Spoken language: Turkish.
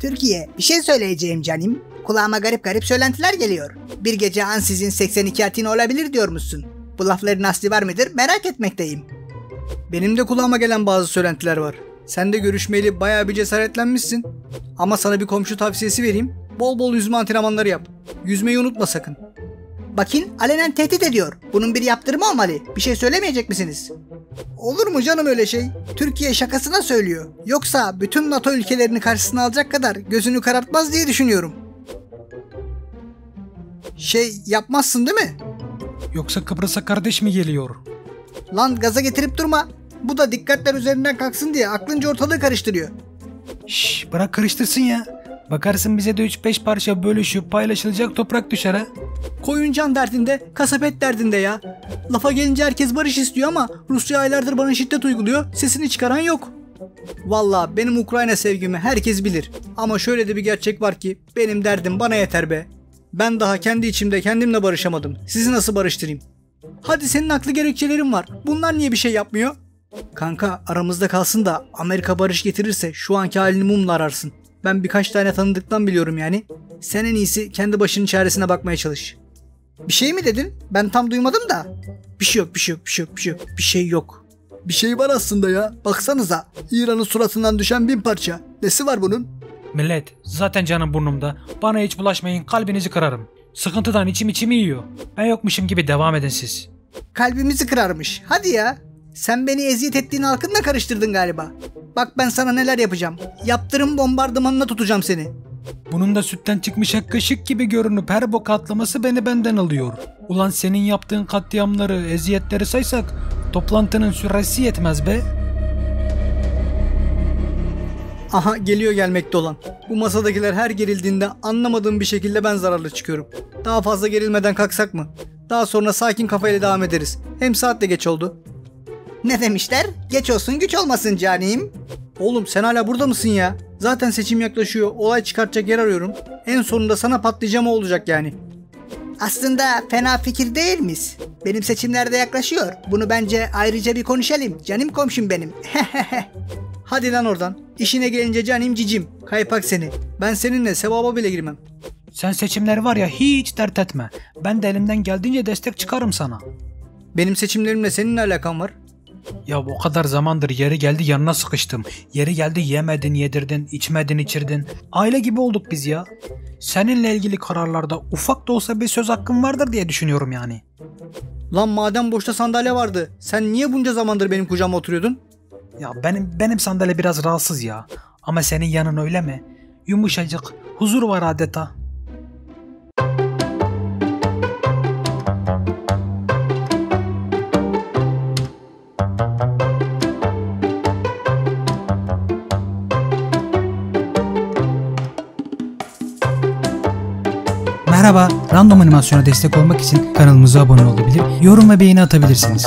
Türkiye, bir şey söyleyeceğim canım. Kulağıma garip garip söylentiler geliyor. Bir gece ansızın 82 Atina olabilir diyormuşsun. Bu lafların aslı var mıdır merak etmekteyim. Benim de kulağıma gelen bazı söylentiler var. Sen de görüşmeyeli bayağı bir cesaretlenmişsin. Ama sana bir komşu tavsiyesi vereyim. Bol bol yüzme antrenmanları yap. Yüzmeyi unutma sakın. Bakın alenen tehdit ediyor. Bunun bir yaptırımı olmalı. Bir şey söylemeyecek misiniz? Olur mu canım öyle şey? Türkiye şakasına söylüyor. Yoksa bütün NATO ülkelerini karşısına alacak kadar gözünü karartmaz diye düşünüyorum. Şey yapmazsın değil mi? Yoksa Kıbrıs'a kardeş mi geliyor? Lan gaza getirip durma. Bu da dikkatler üzerinden kalksın diye aklınca ortalığı karıştırıyor. Şşş bırak karıştırsın ya. Bakarsın bize de 3-5 parça bölüşüp paylaşılacak toprak düşer ha. Koyuncan derdinde, kasapet derdinde ya. Lafa gelince herkes barış istiyor ama Rusya aylardır bana şiddet uyguluyor, sesini çıkaran yok. Valla benim Ukrayna sevgimi herkes bilir. Ama şöyle de bir gerçek var ki benim derdim bana yeter be. Ben daha kendi içimde kendimle barışamadım. Sizi nasıl barıştırayım? Hadi senin haklı gerekçelerin var. Bunlar niye bir şey yapmıyor? Kanka aramızda kalsın da Amerika barış getirirse şu anki halini mumla ararsın. Ben birkaç tane tanıdıktan biliyorum yani. Sen en iyisi kendi başının çaresine bakmaya çalış. Bir şey mi dedin? Ben tam duymadım da. Bir şey yok. Bir şey var aslında ya. Baksanıza. İran'ın suratından düşen 1000 parça. Nesi var bunun? Millet zaten canım burnumda. Bana hiç bulaşmayın, kalbinizi kırarım. Sıkıntıdan içimi yiyor. Ben yokmuşum gibi devam edin siz. Kalbimizi kırarmış. Hadi ya. Sen beni eziyet ettiğin halkınla karıştırdın galiba. Bak ben sana neler yapacağım. Yaptırım bombardımanına tutacağım seni. Bunun da sütten çıkmış ak kaşık gibi görünüp her bok atlaması beni benden alıyor. Ulan senin yaptığın katliamları, eziyetleri saysak toplantının süresi yetmez be. Aha geliyor gelmekte olan. Bu masadakiler her gerildiğinde anlamadığım bir şekilde ben zararlı çıkıyorum. Daha fazla gerilmeden kalksak mı? Daha sonra sakin kafayla devam ederiz. Hem saat de geç oldu. Ne demişler? Geç olsun güç olmasın canim. Oğlum sen hala burada mısın ya? Zaten seçim yaklaşıyor. Olay çıkartacak yer arıyorum. En sonunda sana patlayacağım olacak yani. Aslında fena fikir değil miyiz? Benim seçimler de yaklaşıyor. Bunu bence ayrıca bir konuşalım. Canım komşum benim. Hadi lan oradan. İşine gelince canim cicim. Kaypak seni. Ben seninle sevaba bile girmem. Sen seçimleri var ya hiç dert etme. Ben de elimden geldiğince destek çıkarım sana. Benim seçimlerimle senin ne alakan var? Ya o kadar zamandır yeri geldi yanına sıkıştım. Yeri geldi yemedin yedirdin, içmedin içirdin. Aile gibi olduk biz ya. Seninle ilgili kararlarda ufak da olsa bir söz hakkım vardır diye düşünüyorum yani. Lan madem boşta sandalye vardı, sen niye bunca zamandır benim kucağıma oturuyordun? Ya benim sandalye biraz rahatsız ya. Ama senin yanın öyle mi? Yumuşacık, huzur var adeta. Merhaba, Random Animasyon'a destek olmak için kanalımıza abone olabilir, yorum ve beğeni atabilirsiniz.